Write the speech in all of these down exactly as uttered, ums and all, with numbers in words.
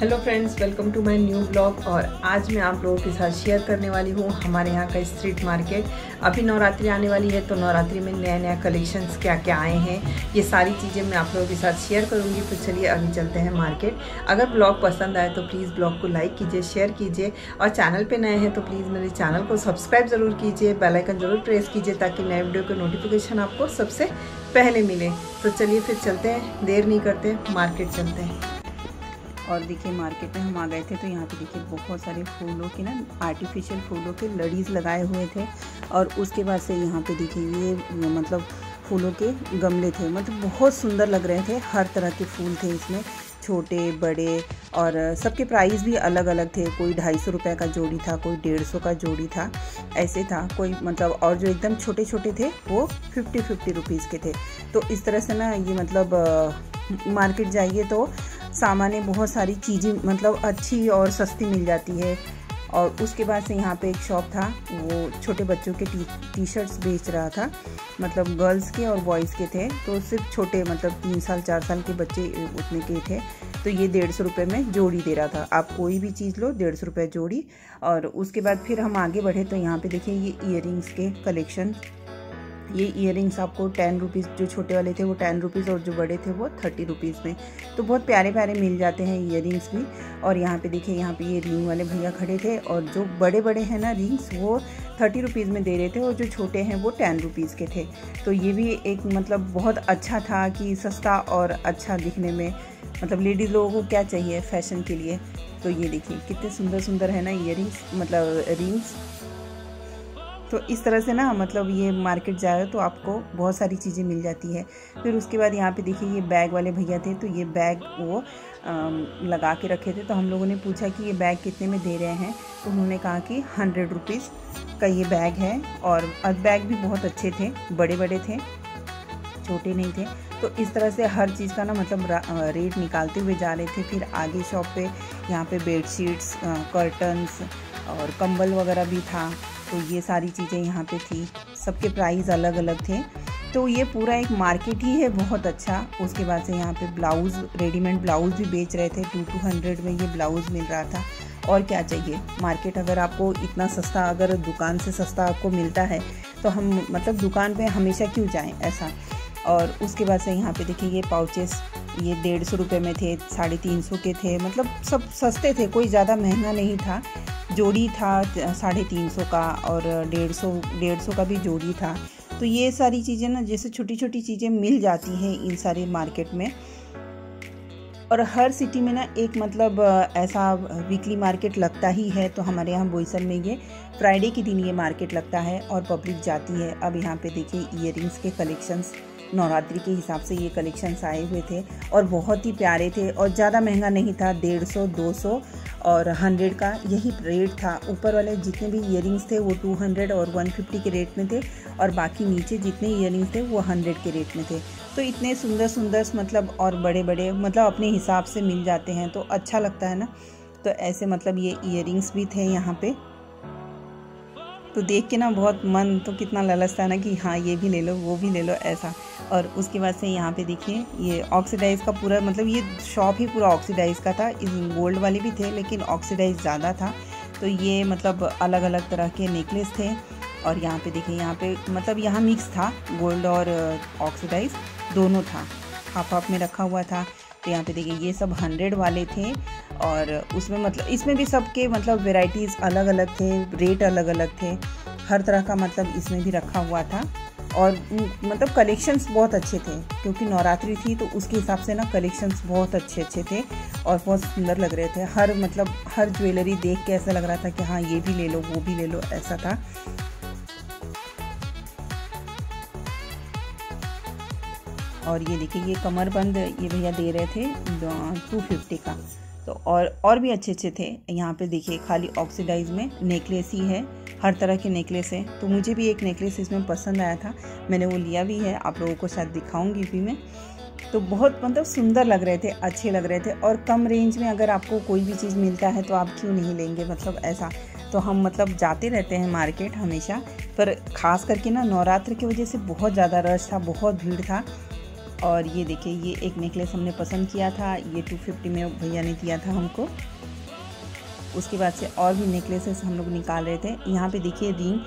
Hello friends, welcome to my new blog. और आज मैं आप लोगों के साथ शेयर करने वाली हूँ हमारे यहाँ का स्ट्रीट मार्केट। अभी नवरात्रि आने वाली है, तो नवरात्रि में नया नया कलेक्शंस क्या क्या आए हैं ये सारी चीज़ें मैं आप लोगों के साथ शेयर करूँगी। तो चलिए अभी चलते हैं मार्केट। अगर ब्लॉग पसंद आए तो प्लीज़ ब्लॉग को लाइक कीजिए, शेयर कीजिए और चैनल पर नए हैं तो प्लीज़ मेरे चैनल को सब्सक्राइब ज़रूर कीजिए, बेल आइकन ज़रूर प्रेस कीजिए ताकि नए वीडियो के नोटिफिकेशन आपको सबसे पहले मिले। तो चलिए फिर चलते हैं, देर नहीं करते, मार्केट चलते हैं। और देखिए मार्केट में हम आ गए थे तो यहाँ पे देखिए बहुत सारे फूलों के ना आर्टिफिशियल फूलों के लड़ीज़ लगाए हुए थे। और उसके बाद से यहाँ पे देखिए ये मतलब फूलों के गमले थे, मतलब बहुत सुंदर लग रहे थे। हर तरह के फूल थे इसमें, छोटे बड़े, और सबके प्राइस भी अलग अलग थे। कोई ढाई सौ रुपये का जोड़ी था, कोई डेढ़ सौ का जोड़ी था, ऐसे था कोई मतलब। और जो एकदम छोटे छोटे थे वो फिफ्टी फिफ्टी रुपीज़ के थे। तो इस तरह से ना ये मतलब मार्केट जाइए तो सामान्य बहुत सारी चीज़ें मतलब अच्छी और सस्ती मिल जाती है। और उसके बाद से यहाँ पे एक शॉप था, वो छोटे बच्चों के टी टी शर्ट्स बेच रहा था, मतलब गर्ल्स के और बॉयज़ के थे। तो सिर्फ छोटे मतलब तीन साल चार साल के बच्चे उतने के थे। तो ये डेढ़ सौ रुपये में जोड़ी दे रहा था। आप कोई भी चीज़ लो, डेढ़ सौ रुपये जोड़ी। और उसके बाद फिर हम आगे बढ़े तो यहाँ पर देखिए ये ईयरिंग्स के कलेक्शन। ये इयररिंग्स आपको टेन रुपीज़, जो छोटे वाले थे वो टेन रुपीज़ और जो बड़े थे वो थर्टी रुपीज़ में। तो बहुत प्यारे प्यारे मिल जाते हैं इयररिंग्स भी। और यहाँ पे देखिए यहाँ पे ये रिंग वाले भैया खड़े थे, और जो बड़े बड़े हैं ना रिंग्स वो थर्टी रुपीज़ में दे रहे थे, और जो छोटे हैं वो टेन रुपीज़ के थे। तो ये भी एक मतलब बहुत अच्छा था कि सस्ता और अच्छा दिखने में, मतलब लेडीज़ लोगों को क्या चाहिए फैशन के लिए। तो ये देखिए कितने सुंदर सुंदर है ना इयररिंग्स, मतलब रिंग्स। तो इस तरह से ना मतलब ये मार्केट जाए तो आपको बहुत सारी चीज़ें मिल जाती है। फिर उसके बाद यहाँ पे देखिए ये बैग वाले भैया थे, तो ये बैग वो लगा के रखे थे। तो हम लोगों ने पूछा कि ये बैग कितने में दे रहे हैं, तो उन्होंने कहा कि हंड्रेड रुपीज़ का ये बैग है। और बैग भी बहुत अच्छे थे, बड़े बड़े थे, छोटे नहीं थे। तो इस तरह से हर चीज़ का ना मतलब रेट निकालते हुए जा रहे थे। फिर आगे शॉप पे यहाँ पे बेडशीट्स, कर्टन्स और कंबल वगैरह भी था। तो ये सारी चीज़ें यहाँ पे थी, सबके प्राइस अलग अलग थे। तो ये पूरा एक मार्केट ही है बहुत अच्छा। उसके बाद से यहाँ पे ब्लाउज़, रेडीमेड ब्लाउज़ भी बेच रहे थे। टू टू हंड्रेड में ये ब्लाउज़ मिल रहा था। और क्या चाहिए मार्केट, अगर आपको इतना सस्ता, अगर दुकान से सस्ता आपको मिलता है तो हम मतलब दुकान पर हमेशा क्यों जाएँ ऐसा। और उसके बाद से यहाँ पे देखिए ये पाउचेस, ये डेढ़ सौ रुपये में थे, साढ़े तीन सौ के थे, मतलब सब सस्ते थे, कोई ज़्यादा महंगा नहीं था। जोड़ी था साढ़े तीन सौ का और डेढ़ सौ डेढ़ सौ का भी जोड़ी था। तो ये सारी चीज़ें ना जैसे छोटी छोटी चीज़ें मिल जाती हैं इन सारे मार्केट में। और हर सिटी में ना एक मतलब ऐसा वीकली मार्केट लगता ही है। तो हमारे यहाँ बोईसर में ये फ्राइडे के दिन ये मार्केट लगता है और पब्लिक जाती है। अब यहाँ पे देखिए ईयररिंग्स के कलेक्शंस, नवरात्रि के हिसाब से ये कलेक्शंस आए हुए थे और बहुत ही प्यारे थे और ज़्यादा महंगा नहीं था। डेढ़ सौ, दो सौ और हंड्रेड का यही रेट था। ऊपर वाले जितने भी ईयररिंग्स थे वो टू हंड्रेड और वन फिफ्टी के रेट में थे, और बाकी नीचे जितने ईयररिंग्स थे वो हंड्रेड के रेट में थे। तो इतने सुंदर सुंदर मतलब और बड़े बड़े मतलब अपने हिसाब से मिल जाते हैं, तो अच्छा लगता है ना। तो ऐसे मतलब ये ईयररिंग्स भी थे यहाँ पे। तो देख के ना बहुत मन तो कितना ललचता है ना कि हाँ ये भी ले लो, वो भी ले लो ऐसा। और उसके बाद से यहाँ पे देखिए ये ऑक्सीडाइज का पूरा मतलब ये शॉप ही पूरा ऑक्सीडाइज का था। गोल्ड वाले भी थे लेकिन ऑक्सीडाइज ज़्यादा था। तो ये मतलब अलग अलग तरह के नेकलेस थे। और यहाँ पे देखिए यहाँ पे मतलब यहाँ मिक्स था, गोल्ड और ऑक्सीडाइज दोनों था, हाफ हाफ में रखा हुआ था। तो यहाँ पे देखिए ये सब हंड्रेड वाले थे। और उसमें मतलब इसमें भी सबके मतलब वेराइटीज़ अलग अलग थे, रेट अलग अलग थे, हर तरह का मतलब इसमें भी रखा हुआ था। और मतलब कलेक्शंस बहुत अच्छे थे क्योंकि नवरात्रि थी तो उसके हिसाब से ना कलेक्शंस बहुत अच्छे अच्छे थे और बहुत सुंदर लग रहे थे। हर मतलब हर ज्वेलरी देख के ऐसा लग रहा था कि हाँ ये भी ले लो, वो भी ले लो ऐसा था। और ये देखिए ये कमरबंद ये भैया दे रहे थे टू फिफ्टी का। तो और और भी अच्छे अच्छे थे। यहाँ पे देखिए खाली ऑक्सीडाइज में नेकलेस ही है, हर तरह के नेकलेस हैं। तो मुझे भी एक नेकलेस इसमें पसंद आया था, मैंने वो लिया भी है, आप लोगों को शायद दिखाऊंगी भी मैं। तो बहुत मतलब सुंदर लग रहे थे, अच्छे लग रहे थे। और कम रेंज में अगर आपको कोई भी चीज़ मिलता है तो आप क्यों नहीं लेंगे, मतलब ऐसा। तो हम मतलब जाते रहते हैं मार्केट हमेशा, पर ख़ास करके ना नवरात्र की वजह से बहुत ज़्यादा रश था, बहुत भीड़ था। और ये देखिए ये एक नेकलेस हमने पसंद किया था, ये टू फिफ्टी में भैया ने दिया था हमको। उसके बाद से और भी नेकलेसेस हम लोग निकाल रहे थे। यहाँ पे देखिए रिंग,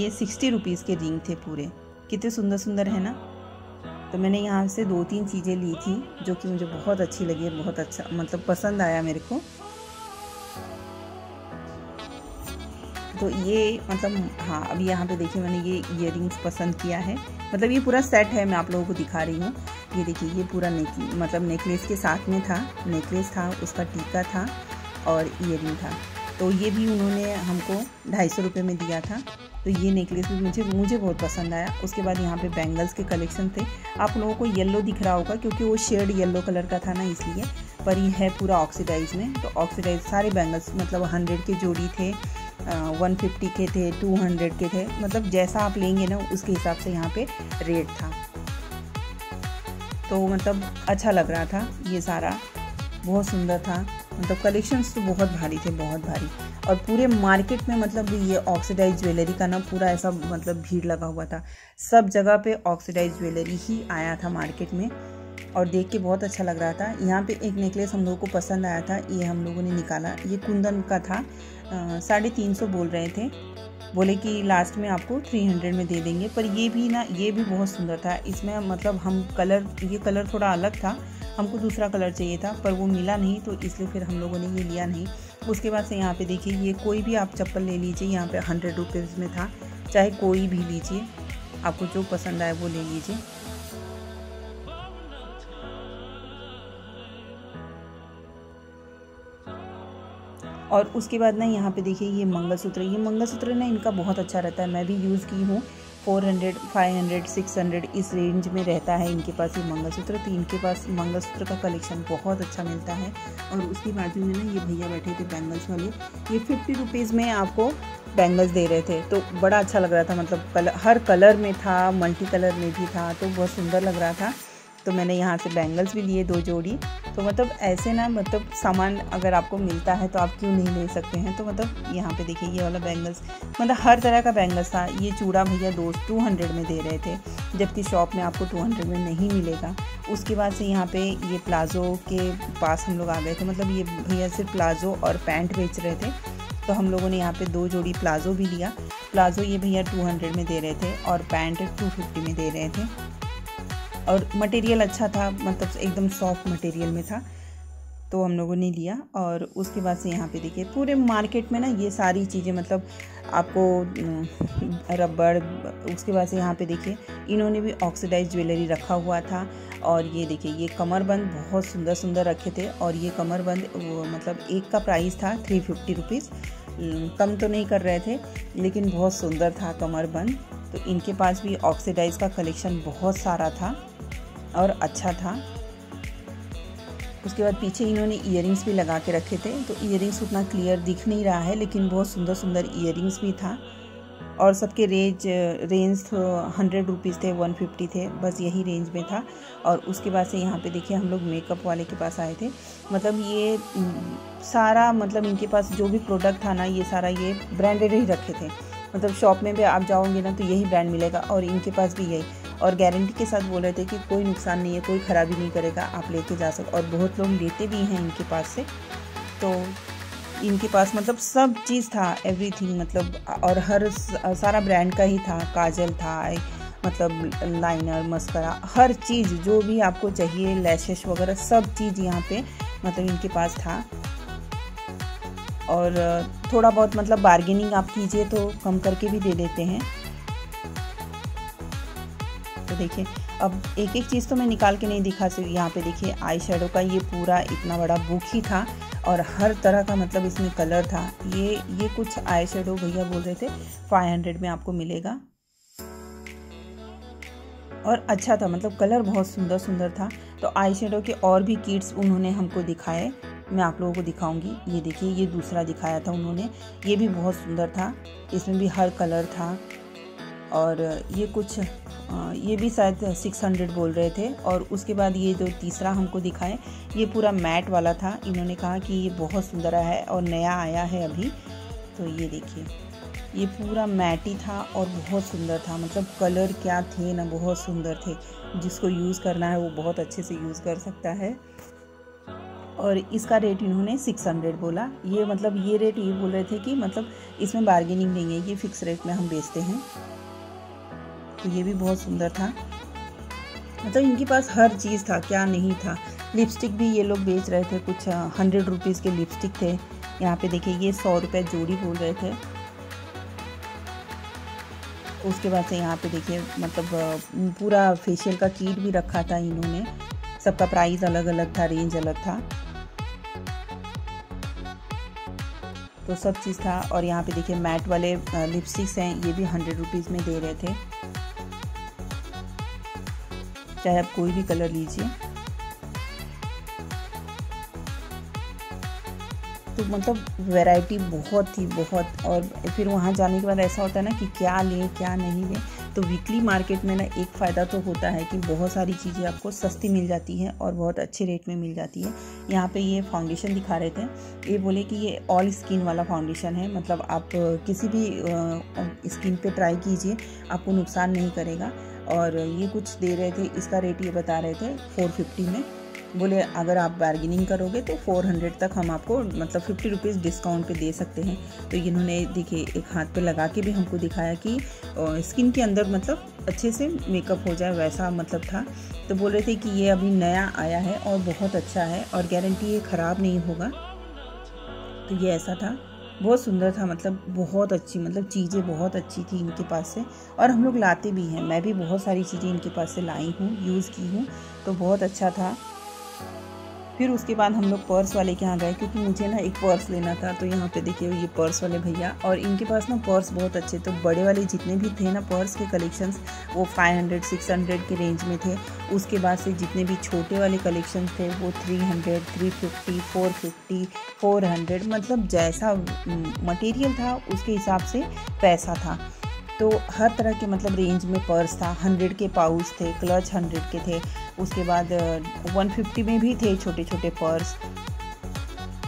ये सिक्सटी रुपीज़ के रिंग थे पूरे, कितने सुंदर सुंदर है ना। तो मैंने यहाँ से दो तीन चीज़ें ली थी जो कि मुझे बहुत अच्छी लगी, बहुत अच्छा मतलब पसंद आया मेरे को। तो ये मतलब हाँ, अभी यहाँ पे देखिए मैंने ये इयररिंग्स पसंद किया है, मतलब ये पूरा सेट है, मैं आप लोगों को दिखा रही हूँ। ये देखिए ये पूरा नेक मतलब नेकलेस के साथ में था, नेकलेस था, उसका टीका था और इयररिंग था। तो ये भी उन्होंने हमको ढाई सौ रुपये में दिया था। तो ये नेकलेस भी मुझे मुझे बहुत पसंद आया। उसके बाद यहाँ पे बैंगल्स के कलेक्शन थे। आप लोगों को येलो दिख रहा होगा क्योंकि वो शेड येलो कलर का था ना, इसलिए, पर ये है पूरा ऑक्सीडाइज में। तो ऑक्सीडाइज सारे बैंगल्स मतलब हंड्रेड के जोड़ी थे, वन फिफ्टी के थे, टू हंड्रेड के थे, मतलब जैसा आप लेंगे ना उसके हिसाब से यहाँ पे रेट था। तो मतलब अच्छा लग रहा था, ये सारा बहुत सुंदर था, मतलब कलेक्शंस तो बहुत भारी थे, बहुत भारी। और पूरे मार्केट में मतलब ये ऑक्सीडाइज ज्वेलरी का ना पूरा ऐसा मतलब भीड़ लगा हुआ था, सब जगह पे ऑक्सीडाइज ज्वेलरी ही आया था मार्केट में, और देख के बहुत अच्छा लग रहा था। यहाँ पे एक नेकलेस हम लोगों को पसंद आया था, ये हम लोगों ने निकाला, ये कुंदन का था। साढ़े तीन सौ बोल रहे थे, बोले कि लास्ट में आपको थ्री हंड्रेड में दे देंगे। पर ये भी ना, ये भी बहुत सुंदर था। इसमें मतलब हम कलर, ये कलर थोड़ा अलग था, हमको दूसरा कलर चाहिए था पर वो मिला नहीं, तो इसलिए फिर हम लोगों ने ये लिया नहीं। उसके बाद से यहाँ पे देखिए ये कोई भी आप चप्पल ले लीजिए, यहाँ पे हंड्रेड रुपीज़ में था, चाहे कोई भी लीजिए, आपको जो पसंद आए वो ले लीजिए। और उसके बाद ना यहाँ पे देखिए ये मंगलसूत्र, ये मंगलसूत्र ना इनका बहुत अच्छा रहता है, मैं भी यूज़ की हूँ। Four hundred, five hundred, six hundred इस रेंज में रहता है इनके पास ये मंगलसूत्र। तो इनके पास मंगलसूत्र का कलेक्शन बहुत अच्छा मिलता है। और उसके बाजू में ना ये भैया बैठे थे बैंगल्स वाले, ये फिफ्टी रुपीज़ में आपको बैंगल्स दे रहे थे। तो बड़ा अच्छा लग रहा था, मतलब कलर, हर कलर में था, मल्टी कलर में भी था, तो बहुत सुंदर लग रहा था। तो मैंने यहाँ से बैंगल्स भी लिए दो जोड़ी। तो मतलब ऐसे ना मतलब सामान अगर आपको मिलता है तो आप क्यों नहीं ले सकते हैं। तो मतलब यहाँ पे देखिए ये वाला बैंगल्स, मतलब हर तरह का बैंगल्स था। ये चूड़ा भैया दो टू हंड्रेड में दे रहे थे, जबकि शॉप में आपको टू हंड्रेड में नहीं मिलेगा। उसके बाद से यहाँ पे ये प्लाज़ो के पास हम लोग आ गए थे, मतलब ये भैया सिर्फ प्लाज़ो और पैंट बेच रहे थे। तो हम लोगों ने यहाँ पे दो जोड़ी प्लाज़ो भी लिया। प्लाज़ो ये भैया टू हंड्रेड में दे रहे थे और पैंट टू फिफ्टी में दे रहे थे। और मटेरियल अच्छा था, मतलब एकदम सॉफ्ट मटेरियल में था, तो हम लोगों ने लिया। और उसके बाद से यहाँ पे देखिए पूरे मार्केट में ना ये सारी चीज़ें, मतलब आपको रबड़। उसके बाद से यहाँ पे देखिए इन्होंने भी ऑक्सीडाइज ज्वेलरी रखा हुआ था। और ये देखिए ये कमरबंद बहुत सुंदर सुंदर रखे थे। और ये कमरबंद वो मतलब एक का प्राइस था थ्री फिफ्टी रुपीज़, कम तो नहीं कर रहे थे लेकिन बहुत सुंदर था कमरबंद। तो इनके पास भी ऑक्सीडाइज का कलेक्शन बहुत सारा था और अच्छा था। उसके बाद पीछे इन्होंने इयररिंग्स भी लगा के रखे थे। तो इयररिंग्स उतना क्लियर दिख नहीं रहा है लेकिन बहुत सुंदर सुंदर इयररिंग्स भी था। और सबके रेंज रेंज हंड्रेड रुपीज़ थे, वन फिफ्टी थे, बस यही रेंज में था। और उसके बाद से यहाँ पे देखिए हम लोग मेकअप वाले के पास आए थे। मतलब ये सारा मतलब इनके पास जो भी प्रोडक्ट था ना ये सारा ये ब्रांडेड ही रखे थे। मतलब शॉप में भी आप जाओगे ना तो यही ब्रांड मिलेगा और इनके पास भी यही। और गारंटी के साथ बोल रहे थे कि कोई नुकसान नहीं है, कोई ख़राबी नहीं करेगा, आप लेके जा सकते। और बहुत लोग लेते भी हैं इनके पास से। तो इनके पास मतलब सब चीज़ था, एवरीथिंग मतलब, और हर सारा ब्रांड का ही था। काजल था, मतलब लाइनर, मस्करा, हर चीज़ जो भी आपको चाहिए, लैशेस वगैरह सब चीज़ यहाँ पे मतलब इनके पास था। और थोड़ा बहुत मतलब बार्गेनिंग आप कीजिए तो कम करके भी दे देते हैं। तो देखिए अब एक एक चीज़ तो मैं निकाल के नहीं दिखा सकती। यहाँ पे देखिए आई शेडो का ये पूरा इतना बड़ा बुक ही था और हर तरह का मतलब इसमें कलर था। ये ये कुछ आई शेडो भैया बोल रहे थे फाइव हंड्रेड में आपको मिलेगा और अच्छा था, मतलब कलर बहुत सुंदर सुंदर था। तो आई शेडो के और भी किट्स उन्होंने हमको दिखाए, मैं आप लोगों को दिखाऊंगी। ये देखिए ये दूसरा दिखाया था उन्होंने, ये भी बहुत सुंदर था, इसमें भी हर कलर था। और ये कुछ ये भी शायद सिक्स हंड्रेड बोल रहे थे। और उसके बाद ये जो तीसरा हमको दिखाए ये पूरा मैट वाला था। इन्होंने कहा कि ये बहुत सुंदर है और नया आया है अभी। तो ये देखिए ये पूरा मैटी था और बहुत सुंदर था, मतलब कलर क्या थे ना, बहुत सुंदर थे। जिसको यूज़ करना है वो बहुत अच्छे से यूज़ कर सकता है। और इसका रेट इन्होंने छह सौ बोला। ये मतलब ये रेट ये बोल रहे थे कि मतलब इसमें बार्गेनिंग नहीं है, ये फिक्स रेट में हम बेचते हैं। तो ये भी बहुत सुंदर था, मतलब इनके पास हर चीज़ था, क्या नहीं था। लिपस्टिक भी ये लोग बेच रहे थे, कुछ हंड्रेड रुपीज़ के लिपस्टिक थे। यहाँ पे देखिए ये सौ रुपये जोड़ी बोल रहे थे। उसके बाद से यहाँ पे देखिए मतलब पूरा फेशियल का किट भी रखा था इन्होंने। सबका प्राइस अलग अलग था, रेंज अलग था, तो सब चीज़ था। और यहाँ पे देखिए मैट वाले लिपस्टिक्स हैं, ये भी हंड्रेड रुपीज़ में दे रहे थे, चाहे आप कोई भी कलर लीजिए। तो मतलब वैरायटी बहुत थी, बहुत। और फिर वहाँ जाने के बाद ऐसा होता है ना कि क्या लें क्या नहीं लें। तो वीकली मार्केट में ना एक फ़ायदा तो होता है कि बहुत सारी चीज़ें आपको सस्ती मिल जाती हैं और बहुत अच्छे रेट में मिल जाती है। यहाँ पे ये फाउंडेशन दिखा रहे थे, ये बोले कि ये ऑल स्किन वाला फाउंडेशन है, मतलब आप किसी भी स्किन पर ट्राई कीजिए, आपको नुकसान नहीं करेगा। और ये कुछ दे रहे थे, इसका रेट ये बता रहे थे चार सौ पचास में। बोले अगर आप बार्गेनिंग करोगे तो चार सौ तक हम आपको मतलब फिफ्टी रुपीज़ डिस्काउंट पे दे सकते हैं। तो इन्होंने देखिए एक हाथ पे लगा के भी हमको दिखाया कि स्किन के अंदर मतलब अच्छे से मेकअप हो जाए, वैसा मतलब था। तो बोल रहे थे कि ये अभी नया आया है और बहुत अच्छा है और गारंटी ये ख़राब नहीं होगा। तो ये ऐसा था, बहुत सुंदर था, मतलब बहुत अच्छी, मतलब चीज़ें बहुत अच्छी थी इनके पास से। और हम लोग लाते भी हैं, मैं भी बहुत सारी चीज़ें इनके पास से लाई हूँ, यूज़ की हूँ, तो बहुत अच्छा था। फिर उसके बाद हम लोग पर्स वाले के यहाँ गए, क्योंकि मुझे ना एक पर्स लेना था। तो यहाँ पे देखिए ये पर्स वाले भैया, और इनके पास ना पर्स बहुत अच्छे, तो बड़े वाले जितने भी थे ना पर्स के कलेक्शंस वो पाँच सौ छह सौ के रेंज में थे। उसके बाद से जितने भी छोटे वाले कलेक्शंस थे वो तीन सौ तीन सौ पचास चार सौ पचास चार सौ, मतलब जैसा मटेरियल था उसके हिसाब से पैसा था। तो हर तरह के मतलब रेंज में पर्स था। हंड्रेड के पाउच थे, क्लच हंड्रेड के थे, उसके बाद एक सौ पचास में भी थे छोटे छोटे पर्स।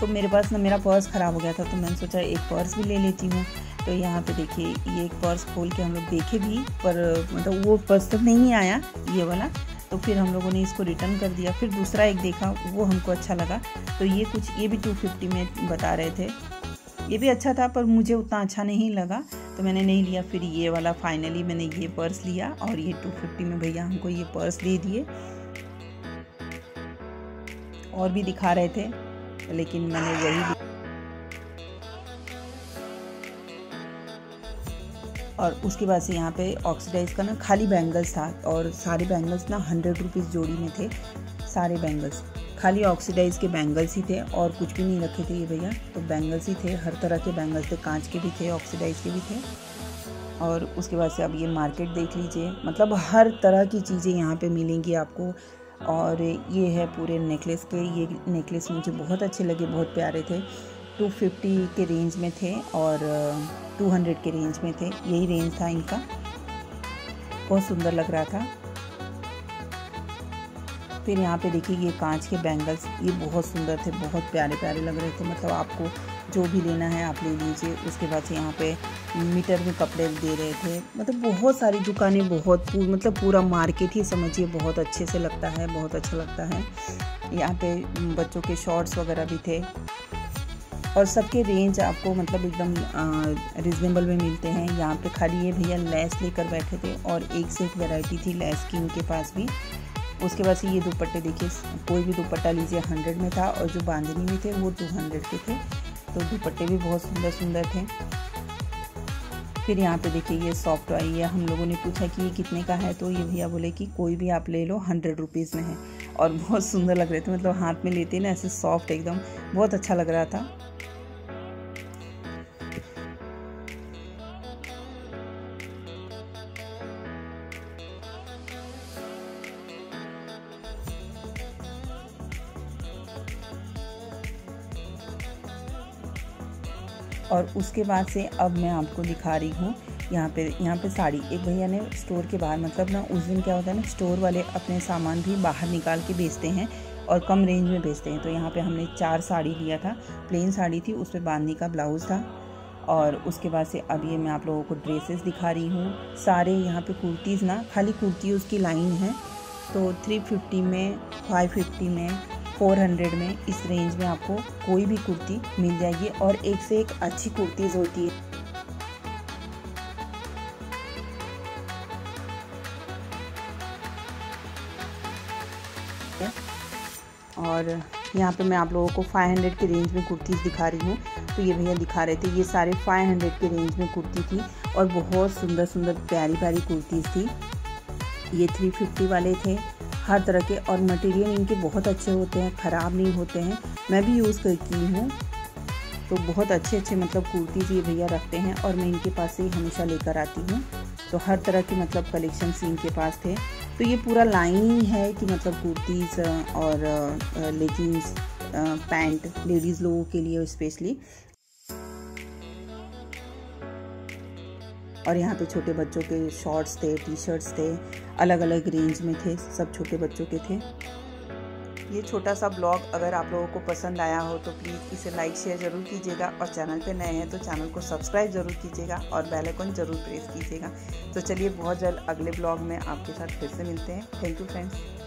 तो मेरे पास ना मेरा पर्स ख़राब हो गया था, तो मैंने सोचा एक पर्स भी ले लेती हूँ। तो यहाँ पे देखिए ये एक पर्स खोल के हम लोग देखे भी, पर मतलब वो पर्स तक नहीं आया ये वाला। तो फिर हम लोगों ने इसको रिटर्न कर दिया। फिर दूसरा एक देखा, वो हमको अच्छा लगा, तो ये कुछ ये भी दो सौ पचास में बता रहे थे। ये भी अच्छा था पर मुझे उतना अच्छा नहीं लगा, तो मैंने नहीं लिया। फिर ये वाला फाइनली मैंने ये पर्स लिया, और ये दो सौ पचास में भैया हमको ये पर्स दे दिए। और भी दिखा रहे थे लेकिन मैंने वही, और उसके बाद से यहाँ पे ऑक्सीडाइज का ना खाली बैंगल्स था, और सारे बैंगल्स ना हंड्रेड रुपीज़ जोड़ी में थे। सारे बैंगल्स खाली ऑक्सीडाइज के बैंगल्स ही थे, और कुछ भी नहीं रखे थे ये भैया, तो बैंगल्स ही थे। हर तरह के बैंगल्स थे, कांच के भी थे, ऑक्सीडाइज के भी थे। और उसके बाद से अब ये मार्केट देख लीजिए, मतलब हर तरह की चीज़ें यहाँ पे मिलेंगी आपको। और ये है पूरे नेकलेस के, ये नेकलेस मुझे बहुत अच्छे लगे, बहुत प्यारे थे। दो सौ पचास के रेंज में थे और दो सौ के रेंज में थे, यही रेंज था इनका। बहुत सुंदर लग रहा था। फिर यहाँ पे देखिए ये कांच के बैंगल्स, ये बहुत सुंदर थे, बहुत प्यारे प्यारे लग रहे थे, मतलब आपको जो भी लेना है आप ले लीजिए। उसके बाद से यहाँ पे मीटर में कपड़े दे रहे थे, मतलब बहुत सारी दुकानें, बहुत पूर, मतलब पूरा मार्केट ही समझिए, बहुत अच्छे से लगता है, बहुत अच्छा लगता है। यहाँ पे बच्चों के शॉर्ट्स वगैरह भी थे, और सबके रेंज आपको मतलब एकदम रिजनेबल में मिलते हैं। यहाँ पे खाली ये भैया लैस लेकर बैठे थे, और एक से एक वैरायटी थी लैस की इनके पास भी। उसके बाद से ये दुपट्टे देखिए, कोई भी दुपट्टा लीजिए हंड्रेड में था, और जो बांधनी में थे वो टू हंड्रेड के थे। तो दुपट्टे भी बहुत सुंदर सुंदर थे। फिर यहाँ पे देखिए ये सॉफ्ट टॉय, ये हम लोगों ने पूछा कि ये कितने का है, तो ये भैया बोले कि कोई भी आप ले लो, हंड्रेड रुपीज़ में है। और बहुत सुंदर लग रहे थे, मतलब हाथ में लेते ना ऐसे सॉफ्ट एकदम, बहुत अच्छा लग रहा था। और उसके बाद से अब मैं आपको दिखा रही हूँ यहाँ पे यहाँ पे साड़ी। एक भैया ने स्टोर के बाहर, मतलब ना उस दिन क्या होता है ना, स्टोर वाले अपने सामान भी बाहर निकाल के बेचते हैं और कम रेंज में बेचते हैं। तो यहाँ पे हमने चार साड़ी लिया था, प्लेन साड़ी थी, उस पर बांधनी का ब्लाउज़ था। और उसके बाद से अब ये मैं आप लोगों को ड्रेसेस दिखा रही हूँ। सारे यहाँ पे कुर्तीज़ ना, खाली कुर्ती उसकी लाइन है, तो तीन सौ पचास में, पाँच सौ पचास में, चार सौ में, इस रेंज में आपको कोई भी कुर्ती मिल जाएगी और एक से एक अच्छी कुर्तीज़ होती है। और यहाँ पे मैं आप लोगों को पाँच सौ के रेंज में कुर्तीज़ दिखा रही हूँ। तो ये भैया दिखा रहे थे, ये सारे पाँच सौ के रेंज में कुर्ती थी और बहुत सुंदर सुंदर प्यारी प्यारी कुर्तीज़ थी। ये तीन सौ पचास वाले थे हर तरह के, और मटेरियल इनके बहुत अच्छे होते हैं, ख़राब नहीं होते हैं। मैं भी यूज़ करती हूँ, तो बहुत अच्छे अच्छे मतलब कुर्तीज़ ये भैया रखते हैं और मैं इनके पास से हमेशा लेकर आती हूँ। तो हर तरह के मतलब कलेक्शन इनके पास थे। तो ये पूरा लाइन है कि मतलब कुर्तीज़ और लेगिंग्स, पैंट, लेडीज़ लोगों के लिए स्पेशली, और यहाँ पे छोटे बच्चों के शॉर्ट्स थे, टी शर्ट्स थे, अलग अलग रेंज में थे, सब छोटे बच्चों के थे। ये छोटा सा ब्लॉग अगर आप लोगों को पसंद आया हो तो प्लीज़ इसे लाइक शेयर ज़रूर कीजिएगा, और चैनल पे नए हैं तो चैनल को सब्सक्राइब ज़रूर कीजिएगा और बेल आइकन ज़रूर प्रेस कीजिएगा। तो चलिए बहुत जल्द अगले ब्लॉग में आपके साथ फिर से मिलते हैं। Thank you friends.